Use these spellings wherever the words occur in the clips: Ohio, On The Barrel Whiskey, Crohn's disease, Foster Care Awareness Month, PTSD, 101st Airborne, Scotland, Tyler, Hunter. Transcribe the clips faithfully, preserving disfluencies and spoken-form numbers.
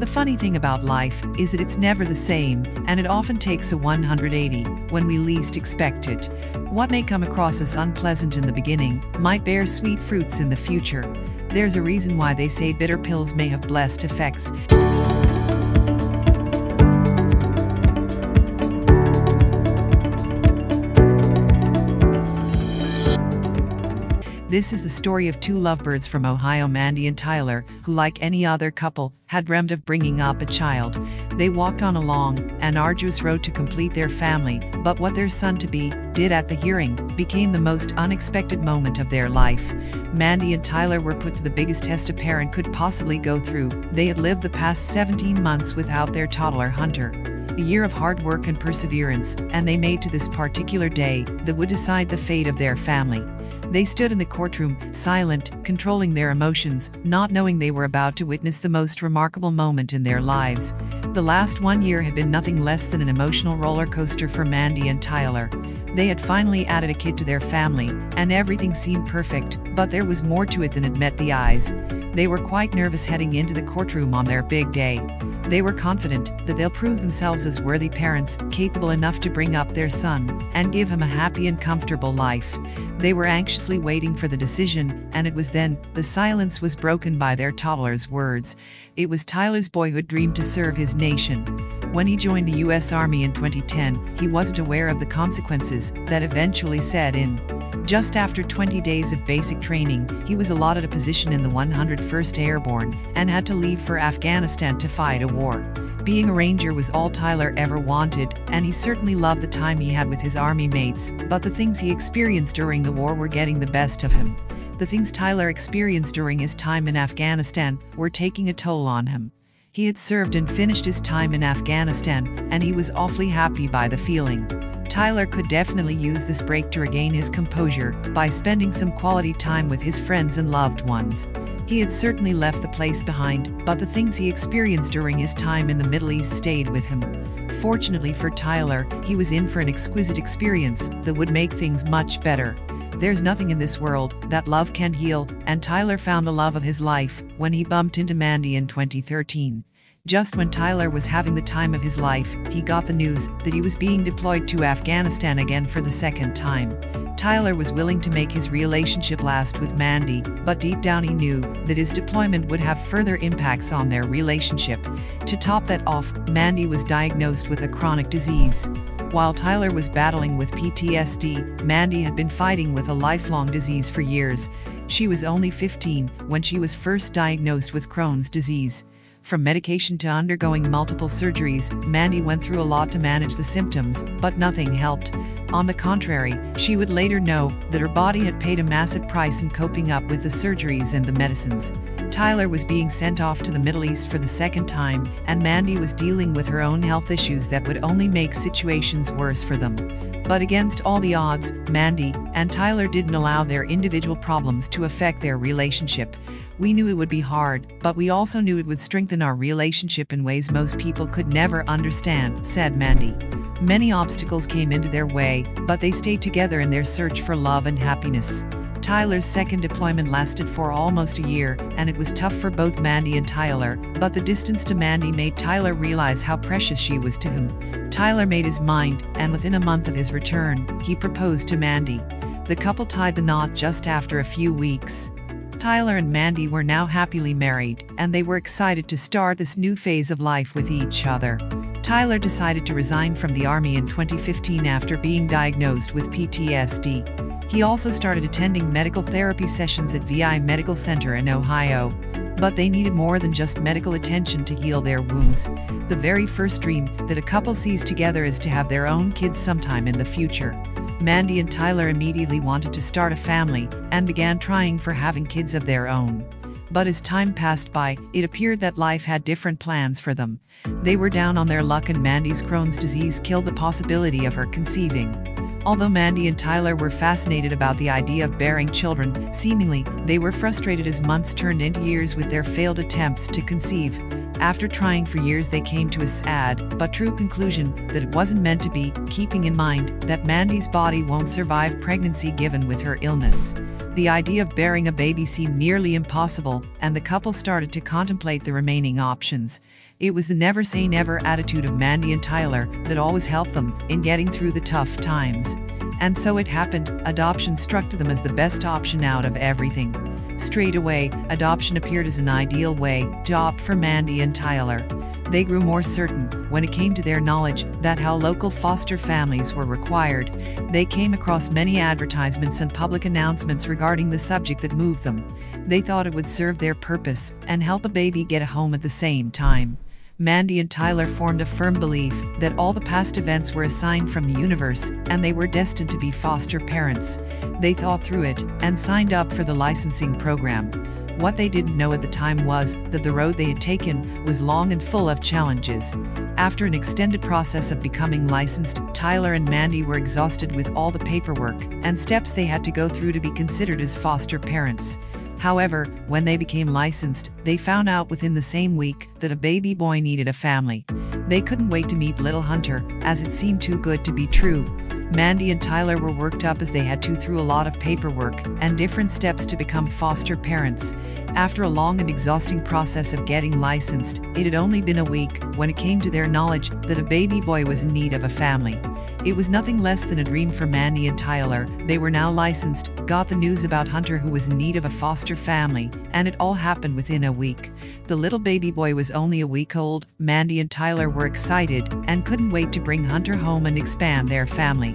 The funny thing about life is that it's never the same, and it often takes a one hundred eighty when we least expect it. What may come across as unpleasant in the beginning might bear sweet fruits in the future. There's a reason why they say bitter pills may have blessed effects. This is the story of two lovebirds from Ohio, Mandy and Tyler, who, like any other couple, had dreamt of bringing up a child. They walked on a long and arduous road to complete their family, but what their son-to-be did at the hearing became the most unexpected moment of their life. Mandy and Tyler were put to the biggest test a parent could possibly go through. They had lived the past seventeen months without their toddler, Hunter. A year of hard work and perseverance, and they made to this particular day that would decide the fate of their family. They stood in the courtroom, silent, controlling their emotions, not knowing they were about to witness the most remarkable moment in their lives. The last one year had been nothing less than an emotional roller coaster for Mandy and Tyler. They had finally added a kid to their family, and everything seemed perfect, but there was more to it than it met the eyes. They were quite nervous heading into the courtroom on their big day. They were confident that they'll prove themselves as worthy parents, capable enough to bring up their son and give him a happy and comfortable life. They were anxiously waiting for the decision, and it was then the silence was broken by their toddler's words. It was Tyler's boyhood dream to serve his nation. When he joined the U S Army in twenty ten, he wasn't aware of the consequences that eventually set in. Just after twenty days of basic training, he was allotted a position in the one hundred first Airborne and had to leave for Afghanistan to fight a war. Being a Ranger was all Tyler ever wanted, and he certainly loved the time he had with his Army mates, but the things he experienced during the war were getting the best of him. The things Tyler experienced during his time in Afghanistan were taking a toll on him. He had served and finished his time in Afghanistan, and he was awfully happy by the feeling. Tyler could definitely use this break to regain his composure by spending some quality time with his friends and loved ones. He had certainly left the place behind, but the things he experienced during his time in the Middle East stayed with him. Fortunately for Tyler, he was in for an exquisite experience that would make things much better. There's nothing in this world that love can heal, and Tyler found the love of his life when he bumped into Mandy in twenty thirteen. Just when Tyler was having the time of his life, he got the news that he was being deployed to Afghanistan again for the second time. Tyler was willing to make his relationship last with Mandy, but deep down he knew that his deployment would have further impacts on their relationship. To top that off, Mandy was diagnosed with a chronic disease. While Tyler was battling with P T S D, Mandy had been fighting with a lifelong disease for years. She was only fifteen when she was first diagnosed with Crohn's disease. From medication to undergoing multiple surgeries, Mandy went through a lot to manage the symptoms, but nothing helped. On the contrary, she would later know that her body had paid a massive price in coping up with the surgeries and the medicines. Tyler was being sent off to the Middle East for the second time, and Mandy was dealing with her own health issues that would only make situations worse for them. But against all the odds, Mandy and Tyler didn't allow their individual problems to affect their relationship. We knew it would be hard, but we also knew it would strengthen our relationship in ways most people could never understand, said Mandy. Many obstacles came into their way, but they stayed together in their search for love and happiness. Tyler's second deployment lasted for almost a year, and it was tough for both Mandy and Tyler, but the distance to Mandy made Tyler realize how precious she was to him. Tyler made his mind, and within a month of his return, he proposed to Mandy. The couple tied the knot just after a few weeks. Tyler and Mandy were now happily married, and they were excited to start this new phase of life with each other. Tyler decided to resign from the Army in twenty fifteen after being diagnosed with P T S D. He also started attending medical therapy sessions at V I Medical Center in Ohio. But they needed more than just medical attention to heal their wounds. The very first dream that a couple sees together is to have their own kids sometime in the future. Mandy and Tyler immediately wanted to start a family and began trying for having kids of their own. But as time passed by, it appeared that life had different plans for them. They were down on their luck, and Mandy's Crohn's disease killed the possibility of her conceiving. Although Mandy and Tyler were fascinated about the idea of bearing children, seemingly, they were frustrated as months turned into years with their failed attempts to conceive. After trying for years, they came to a sad but true conclusion that it wasn't meant to be, keeping in mind that Mandy's body won't survive pregnancy given with her illness. The idea of bearing a baby seemed nearly impossible, and the couple started to contemplate the remaining options. It was the never say never attitude of Mandy and Tyler that always helped them in getting through the tough times. And so it happened, adoption struck to them as the best option out of everything. Straight away, adoption appeared as an ideal way to opt for Mandy and Tyler. They grew more certain, when it came to their knowledge, that how local foster families were required. They came across many advertisements and public announcements regarding the subject that moved them. They thought it would serve their purpose and help a baby get a home at the same time. Mandy and Tyler formed a firm belief that all the past events were a sign from the universe, and they were destined to be foster parents. They thought through it and signed up for the licensing program. What they didn't know at the time was that the road they had taken was long and full of challenges. After an extended process of becoming licensed, Tyler and Mandy were exhausted with all the paperwork and steps they had to go through to be considered as foster parents. However, when they became licensed, they found out within the same week that a baby boy needed a family. They couldn't wait to meet little Hunter, as it seemed too good to be true. Mandy and Tyler were worked up as they had to through a lot of paperwork and different steps to become foster parents. After a long and exhausting process of getting licensed, it had only been a week when it came to their knowledge that a baby boy was in need of a family. It was nothing less than a dream for Mandy and Tyler. They were now licensed, got the news about Hunter who was in need of a foster family, and it all happened within a week. The little baby boy was only a week old. Mandy and Tyler were excited and couldn't wait to bring Hunter home and expand their family.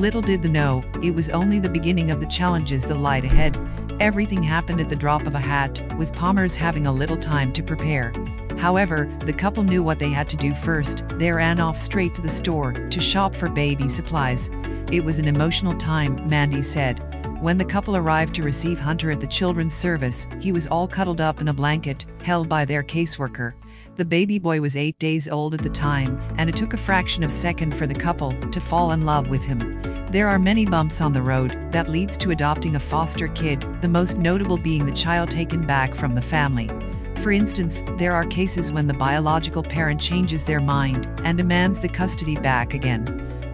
Little did they know, it was only the beginning of the challenges that lied ahead. Everything happened at the drop of a hat, with Palmer's having a little time to prepare. However, the couple knew what they had to do first. They ran off straight to the store to shop for baby supplies. It was an emotional time, Mandy said. When the couple arrived to receive Hunter at the children's service, he was all cuddled up in a blanket, held by their caseworker. The baby boy was eight days old at the time, and it took a fraction of a second for the couple to fall in love with him. There are many bumps on the road that leads to adopting a foster kid, the most notable being the child taken back from the family. For instance, there are cases when the biological parent changes their mind and demands the custody back again.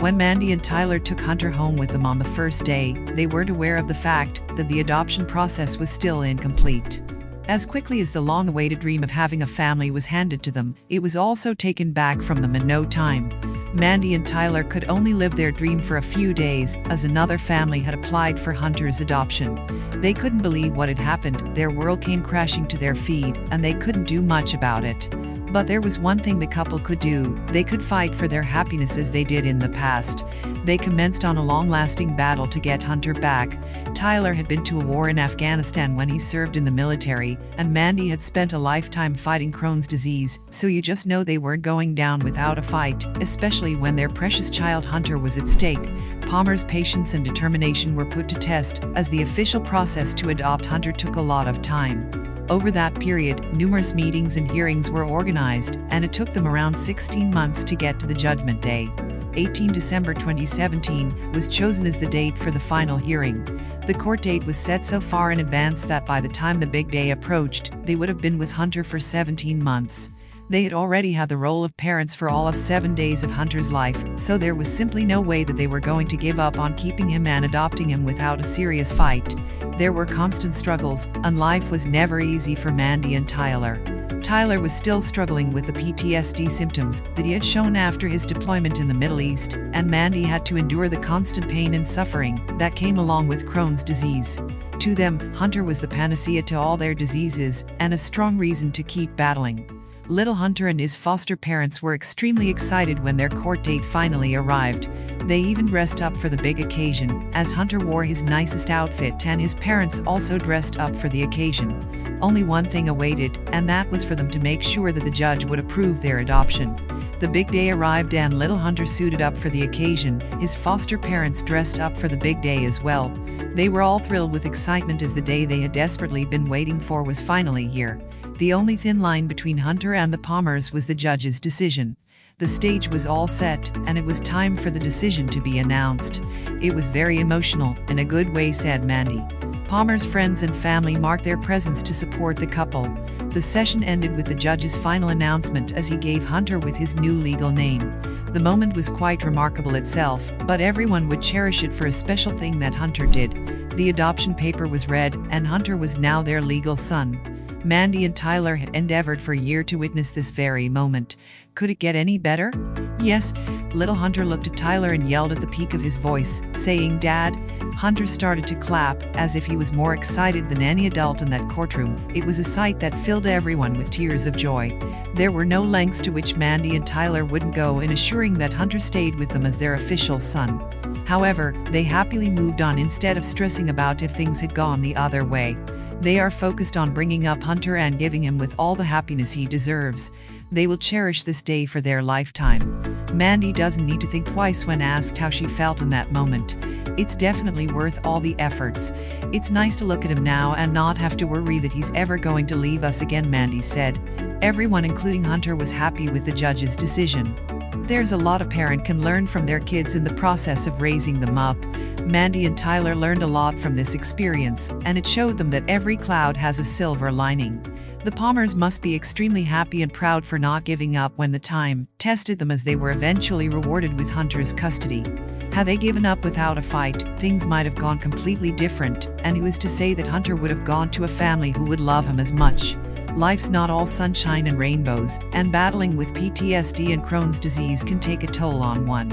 When Mandy and Tyler took Hunter home with them on the first day, they weren't aware of the fact that the adoption process was still incomplete. As quickly as the long-awaited dream of having a family was handed to them, it was also taken back from them in no time. Mandy and Tyler could only live their dream for a few days, as another family had applied for Hunter's adoption. They couldn't believe what had happened. Their world came crashing to their feet, and they couldn't do much about it. But there was one thing the couple could do. They could fight for their happiness as they did in the past. They commenced on a long-lasting battle to get Hunter back. Tyler had been to a war in Afghanistan when he served in the military, and Mandy had spent a lifetime fighting Crohn's disease, so you just know they weren't going down without a fight, especially when their precious child Hunter was at stake. Palmer's patience and determination were put to test, as the official process to adopt Hunter took a lot of time. Over that period, numerous meetings and hearings were organized, and it took them around sixteen months to get to the judgment day. eighteenth of December twenty seventeen was chosen as the date for the final hearing. The court date was set so far in advance that by the time the big day approached, they would have been with Hunter for seventeen months. They had already had the role of parents for all of seven days of Hunter's life, so there was simply no way that they were going to give up on keeping him and adopting him without a serious fight. There were constant struggles, and life was never easy for Mandy and Tyler. Tyler was still struggling with the P T S D symptoms that he had shown after his deployment in the Middle East, and Mandy had to endure the constant pain and suffering that came along with Crohn's disease. To them, Hunter was the panacea to all their diseases, and a strong reason to keep battling. Little Hunter and his foster parents were extremely excited when their court date finally arrived. They even dressed up for the big occasion, as Hunter wore his nicest outfit and his parents also dressed up for the occasion. Only one thing awaited, and that was for them to make sure that the judge would approve their adoption. The big day arrived and little Hunter suited up for the occasion. His foster parents dressed up for the big day as well. They were all thrilled with excitement as the day they had desperately been waiting for was finally here. The only thin line between Hunter and the Palmers was the judge's decision. The stage was all set, and it was time for the decision to be announced. It was very emotional, in a good way, said Mandy. Palmer's friends and family marked their presence to support the couple. The session ended with the judge's final announcement as he gave Hunter with his new legal name. The moment was quite remarkable itself, but everyone would cherish it for a special thing that Hunter did. The adoption paper was read, and Hunter was now their legal son. Mandy and Tyler had endeavored for a year to witness this very moment. Could it get any better? Yes. Little Hunter looked at Tyler and yelled at the peak of his voice, saying, "Dad." Hunter started to clap, as if he was more excited than any adult in that courtroom. It was a sight that filled everyone with tears of joy. There were no lengths to which Mandy and Tyler wouldn't go in assuring that Hunter stayed with them as their official son. However, they happily moved on instead of stressing about if things had gone the other way. They are focused on bringing up Hunter and giving him with all the happiness he deserves. They will cherish this day for their lifetime. Mandy doesn't need to think twice when asked how she felt in that moment. It's definitely worth all the efforts. It's nice to look at him now and not have to worry that he's ever going to leave us again, Mandy said. Everyone, including Hunter, was happy with the judge's decision. There's a lot a parent can learn from their kids in the process of raising them up. Mandy and Tyler learned a lot from this experience, and it showed them that every cloud has a silver lining. The Palmers must be extremely happy and proud for not giving up when the time tested them, as they were eventually rewarded with Hunter's custody. Had they given up without a fight, things might have gone completely different, and who is to say that Hunter would have gone to a family who would love him as much? Life's not all sunshine and rainbows, and battling with P T S D and Crohn's disease can take a toll on one.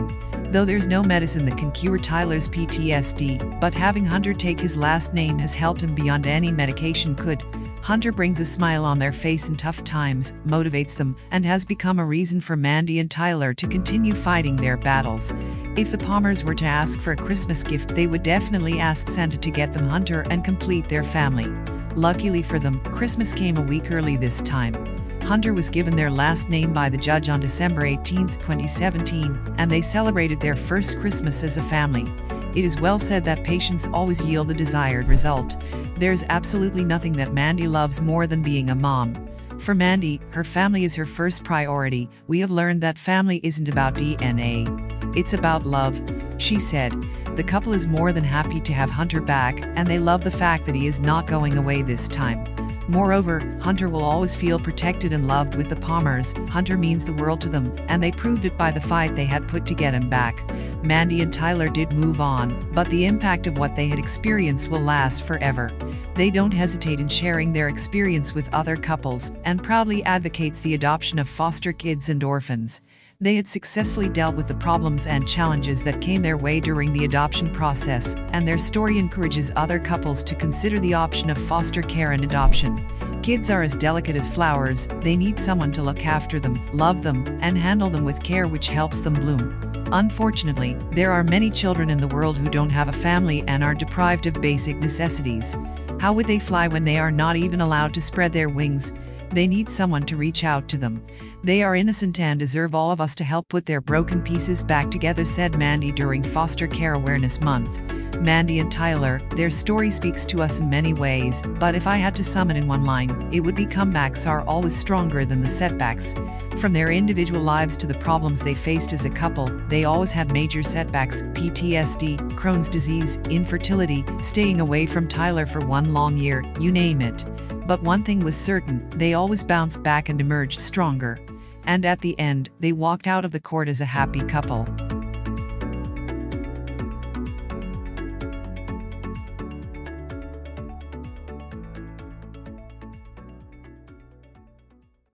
Though there's no medicine that can cure Tyler's P T S D, but having Hunter take his last name has helped him beyond any medication could. Hunter brings a smile on their face in tough times, motivates them, and has become a reason for Mandy and Tyler to continue fighting their battles. If the Palmers were to ask for a Christmas gift, they would definitely ask Santa to get them Hunter and complete their family. Luckily for them, Christmas came a week early this time. Hunter was given their last name by the judge on December eighteenth twenty seventeen, and they celebrated their first Christmas as a family. It is well said that patience always yields the desired result. There's absolutely nothing that Mandy loves more than being a mom. For Mandy, her family is her first priority. "We have learned that family isn't about D N A. It's about love," she said. The couple is more than happy to have Hunter back, and they love the fact that he is not going away this time. Moreover, Hunter will always feel protected and loved with the Palmers. Hunter means the world to them, and they proved it by the fight they had put to get him back. Mandy and Tyler did move on, but the impact of what they had experienced will last forever. They don't hesitate in sharing their experience with other couples, and proudly advocates the adoption of foster kids and orphans. They had successfully dealt with the problems and challenges that came their way during the adoption process, and their story encourages other couples to consider the option of foster care and adoption. Kids are as delicate as flowers. They need someone to look after them, love them, and handle them with care, which helps them bloom. Unfortunately, there are many children in the world who don't have a family and are deprived of basic necessities. How would they fly when they are not even allowed to spread their wings? They need someone to reach out to them. They are innocent and deserve all of us to help put their broken pieces back together, said Mandy during Foster Care Awareness Month. Mandy and Tyler, their story speaks to us in many ways, but if I had to sum it in one line, it would be comebacks are always stronger than the setbacks. From their individual lives to the problems they faced as a couple, they always had major setbacks: P T S D, Crohn's disease, infertility, staying away from Tyler for one long year, you name it. But one thing was certain: they always bounced back and emerged stronger. And at the end, they walked out of the court as a happy couple.